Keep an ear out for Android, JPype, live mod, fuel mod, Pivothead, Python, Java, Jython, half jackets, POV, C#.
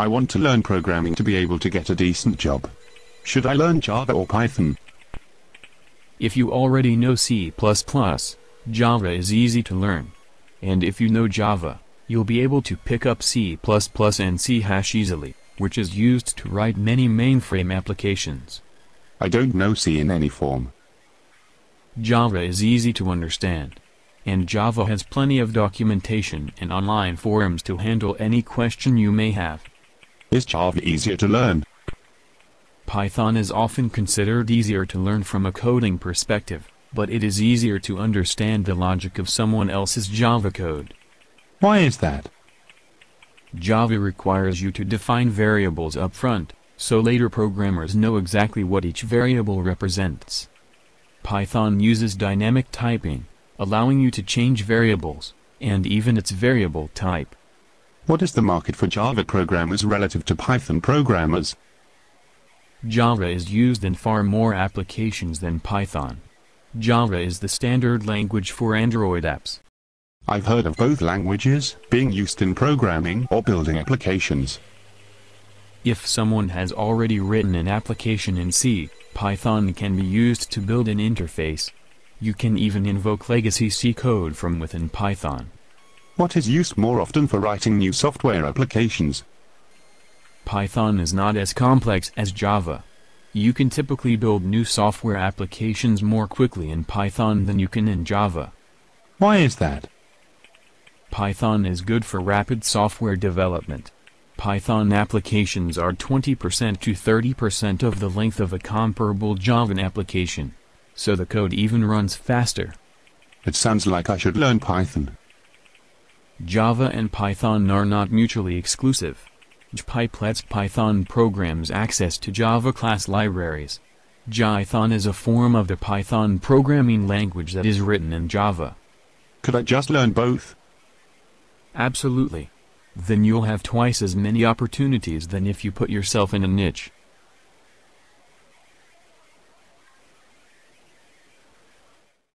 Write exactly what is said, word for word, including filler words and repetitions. I want to learn programming to be able to get a decent job. Should I learn Java or Python? If you already know C plus plus, Java is easy to learn. And if you know Java, you'll be able to pick up C plus plus and C hash easily, which is used to write many mainframe applications. I don't know C in any form. Java is easy to understand. And Java has plenty of documentation and online forums to handle any question you may have. Is Java easier to learn? Python is often considered easier to learn from a coding perspective, but it is easier to understand the logic of someone else's Java code. Why is that? Java requires you to define variables up front, so later programmers know exactly what each variable represents. Python uses dynamic typing, allowing you to change variables, and even its variable type. What is the market for Java programmers relative to Python programmers? Java is used in far more applications than Python. Java is the standard language for Android apps. I've heard of both languages being used in programming or building applications. If someone has already written an application in C, Python can be used to build an interface. You can even invoke legacy C code from within Python. What is used more often for writing new software applications? Python is not as complex as Java. You can typically build new software applications more quickly in Python than you can in Java. Why is that? Python is good for rapid software development. Python applications are twenty percent to thirty percent of the length of a comparable Java application. So the code even runs faster. It sounds like I should learn Python. Java and Python are not mutually exclusive. JPype lets Python programs access to Java class libraries. Jython is a form of the Python programming language that is written in Java. Could I just learn both? Absolutely. Then you'll have twice as many opportunities than if you put yourself in a niche.